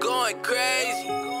going crazy.